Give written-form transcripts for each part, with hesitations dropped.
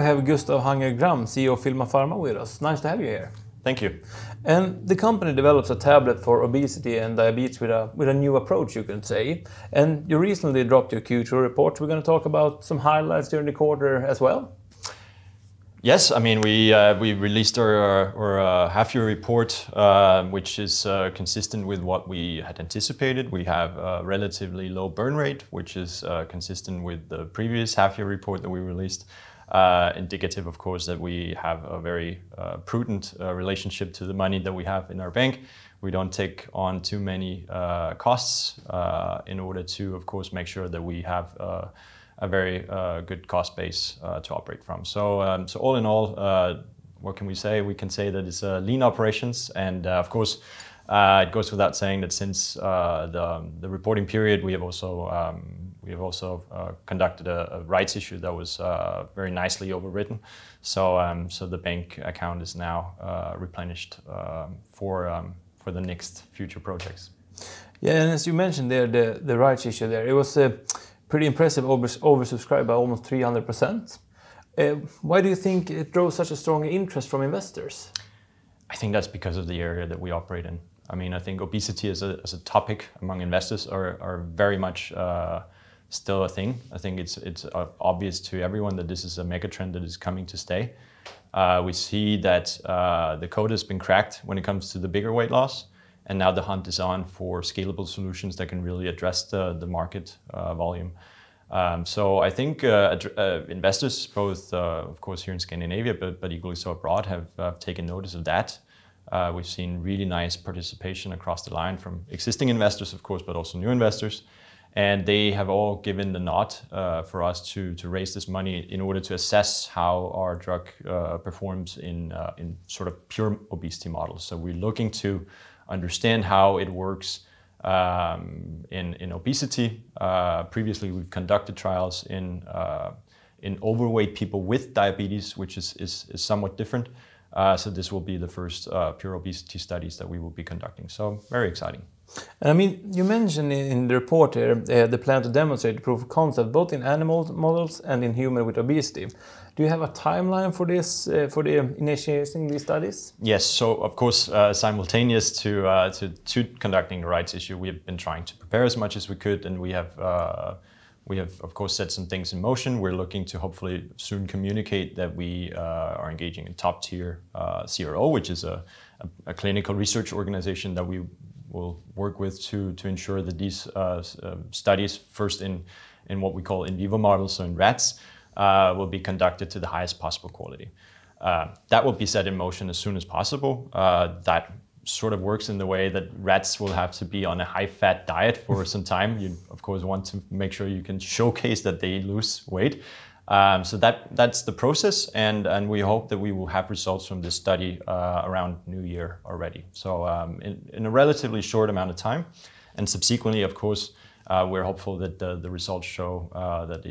we have Gustav H. Gram, CEO of PILA Pharma, with us. Nice to have you here. Thank you. And the company develops a tablet for obesity and diabetes with a new approach, you can say. And you recently dropped your Q2 report. We're going to talk about some highlights during the quarter as well. Yes, I mean, we released our half-year report, which is consistent with what we had anticipated. We have a relatively low burn rate, which is consistent with the previous half-year report that we released. Indicative, of course, that we have a very prudent relationship to the money that we have in our bank. We don't take on too many costs in order to, of course, make sure that we have a very good cost base to operate from. So, so all in all, what can we say? We can say that it's lean operations, and of course, it goes without saying that since the reporting period, we have also conducted a rights issue that was very nicely overwritten. So, so the bank account is now replenished for the next future projects. Yeah, and as you mentioned there, the rights issue there, it was a pretty impressive, oversubscribed by almost 300%. Why do you think it drove such a strong interest from investors? I think that's because of the area that we operate in. I mean, I think obesity as a topic among investors are very much still a thing. I think it's obvious to everyone that this is a megatrend that is coming to stay. We see that the code has been cracked when it comes to the bigger weight loss, and now the hunt is on for scalable solutions that can really address the market volume. So I think investors, both of course here in Scandinavia, but equally so abroad, have taken notice of that. We've seen really nice participation across the line from existing investors, of course, but also new investors. And they have all given the nod for us to raise this money in order to assess how our drug performs in sort of pure obesity models. So we're looking to understand how it works in obesity. Previously, we've conducted trials in overweight people with diabetes, which is somewhat different. So this will be the first pure obesity studies that we will be conducting. So very exciting. And I mean, you mentioned in the report here the plan to demonstrate the proof of concept both in animal models and in human with obesity. Do you have a timeline for this, for the initiating these studies? Yes, so of course, simultaneous to conducting the rights issue, we have been trying to prepare as much as we could, and we have of course set some things in motion. We're looking to hopefully soon communicate that we are engaging in top tier CRO, which is a clinical research organization that we will work with to ensure that these studies, first in what we call in vivo models, so in rats, will be conducted to the highest possible quality. That will be set in motion as soon as possible. That sort of works in the way that rats will have to be on a high-fat diet for some time. You, of course, want to make sure you can showcase that they lose weight. So that's the process, and we hope that we will have results from this study around New Year already. So in a relatively short amount of time, and subsequently, of course, we're hopeful that the results show that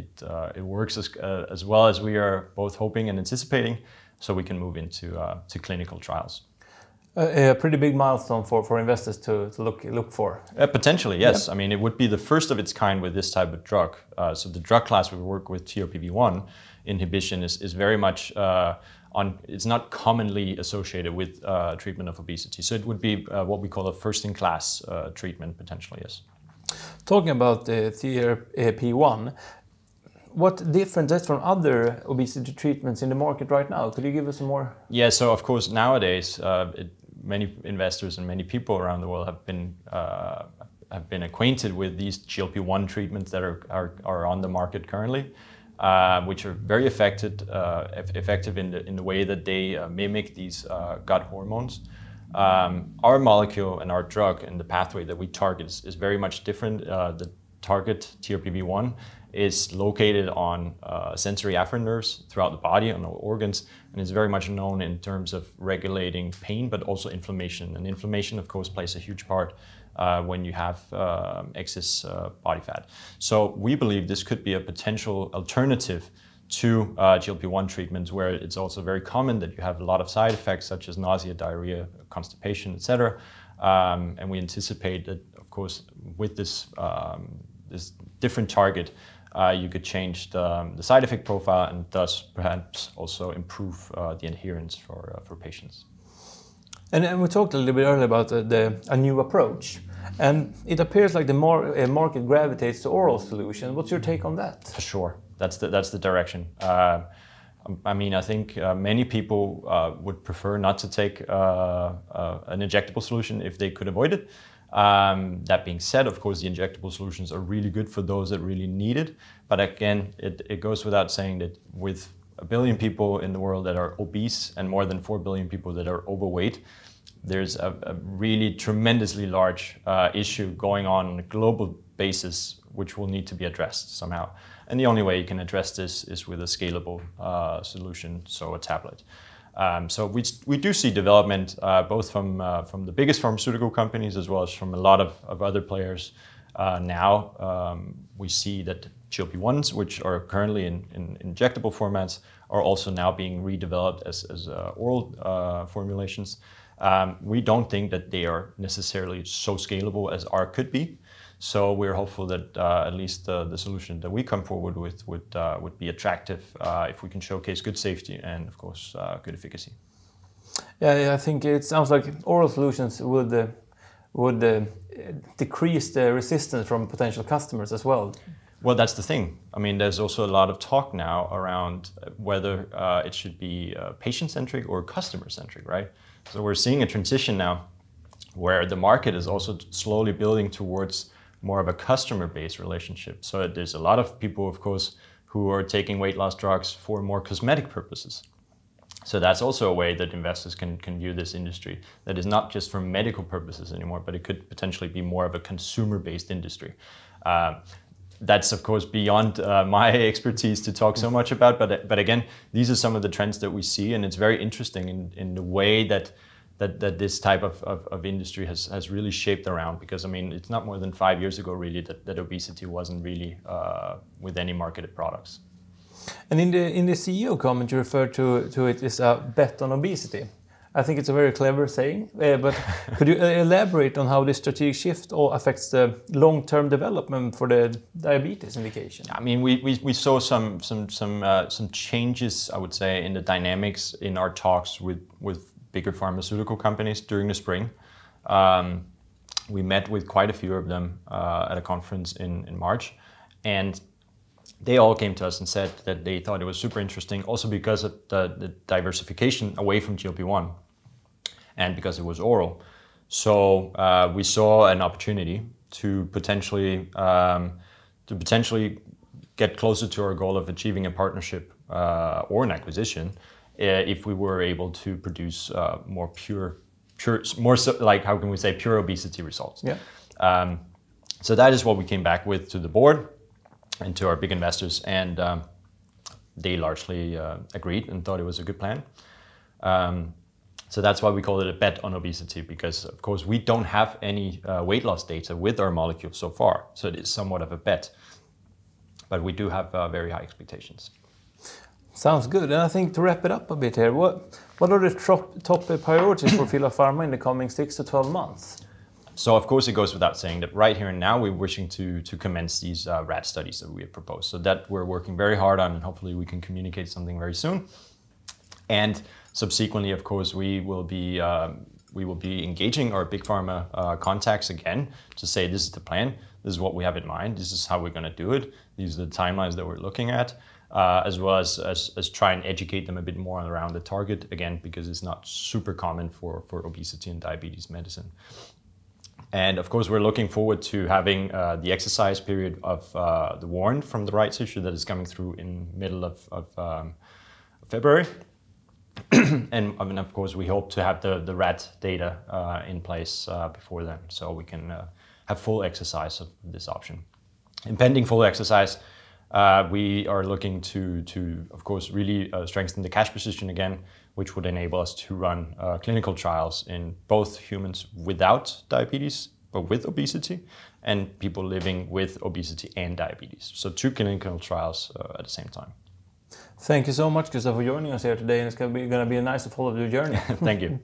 it works as well as we are both hoping and anticipating, so we can move into to clinical trials. A pretty big milestone for investors to look for. Potentially, yes. Yeah. I mean, it would be the first of its kind with this type of drug. So the drug class we work with, TRPV1 inhibition, is very much it's not commonly associated with treatment of obesity. So it would be what we call a first-in-class treatment, potentially, yes. Talking about TRPV1, what difference is from other obesity treatments in the market right now? Could you give us some more? Yeah, so of course, nowadays, many investors and many people around the world have been acquainted with these GLP-1 treatments that are on the market currently, which are very effective in the way that they mimic these gut hormones. Our molecule and our drug and the pathway that we target is very much different. The target TRPV1 is located on sensory afferent nerves throughout the body, on our organs, and is very much known in terms of regulating pain, but also inflammation. And inflammation, of course, plays a huge part when you have excess body fat. So we believe this could be a potential alternative to GLP-1 treatments, where it's also very common that you have a lot of side effects, such as nausea, diarrhea, constipation, etc. And we anticipate that, of course, with this different target, you could change the side effect profile and thus perhaps also improve the adherence for patients. And we talked a little bit earlier about a new approach. And it appears like the market gravitates to oral solution. What's your take on that? For sure, that's the direction. I mean, I think many people would prefer not to take an injectable solution if they could avoid it. That being said, of course, the injectable solutions are really good for those that really need it. But again, it goes without saying that with 1 billion people in the world that are obese and more than 4 billion people that are overweight, there's a really tremendously large issue going on a global basis, which will need to be addressed somehow. And the only way you can address this is with a scalable solution, so a tablet. So we do see development both from the biggest pharmaceutical companies as well as from a lot of other players. Now we see that GLP-1s, which are currently in injectable formats, are also now being redeveloped as oral formulations. We don't think that they are necessarily so scalable as ours could be. So we're hopeful that at least the solution that we come forward with would be attractive if we can showcase good safety and, of course, good efficacy. Yeah, I think it sounds like oral solutions would decrease the resistance from potential customers as well. Well, that's the thing. I mean, there's also a lot of talk now around whether it should be patient-centric or customer-centric, right? So we're seeing a transition now where the market is also slowly building towards more of a customer-based relationship. So there's a lot of people, of course, who are taking weight loss drugs for more cosmetic purposes. So that's also a way that investors can view this industry that is not just for medical purposes anymore, but it could potentially be more of a consumer-based industry. That's, of course, beyond my expertise to talk so much about, but again, these are some of the trends that we see, and it's very interesting in the way that this type of industry has really shaped around, because, I mean, it's not more than 5 years ago, really, that obesity wasn't really with any marketed products. And in the CEO comment, you referred to it as a bet on obesity. I think it's a very clever saying, but could you elaborate on how this strategic shift affects the long-term development for the diabetes indication? I mean, we saw some changes, I would say, in the dynamics in our talks with bigger pharmaceutical companies during the spring. We met with quite a few of them at a conference in March, and they all came to us and said that they thought it was super interesting, also because of the diversification away from GLP-1 and because it was oral. So we saw an opportunity to potentially get closer to our goal of achieving a partnership or an acquisition if we were able to produce more pure obesity results. Yeah. So that is what we came back with to the board and to our big investors, and they largely agreed and thought it was a good plan. So that's why we call it a bet on obesity, because of course we don't have any weight loss data with our molecule so far, so it is somewhat of a bet, but we do have very high expectations. Sounds good, and I think to wrap it up a bit here, what are the top priorities for PILA Pharma in the coming 6 to 12 months? So of course it goes without saying that right here and now we're wishing to commence these rat studies that we have proposed. So that we're working very hard on, and hopefully we can communicate something very soon. And subsequently, of course, we will be engaging our big pharma contacts again to say this is the plan, this is what we have in mind, this is how we're going to do it, these are the timelines that we're looking at, as well as try and educate them a bit more around the target again, because it's not super common for obesity and diabetes medicine. And of course, we're looking forward to having the exercise period of the warrant from the rights issue that is coming through in middle of February. And I mean, of course, we hope to have the rat data in place before then, so we can have full exercise of this option. And pending full exercise, we are looking to of course, really strengthen the cash position again, which would enable us to run clinical trials in both humans without diabetes, but with obesity, and people living with obesity and diabetes. So 2 clinical trials at the same time. Thank you so much, Gustav, for joining us here today, and it's going to be nice to follow your journey. Thank you.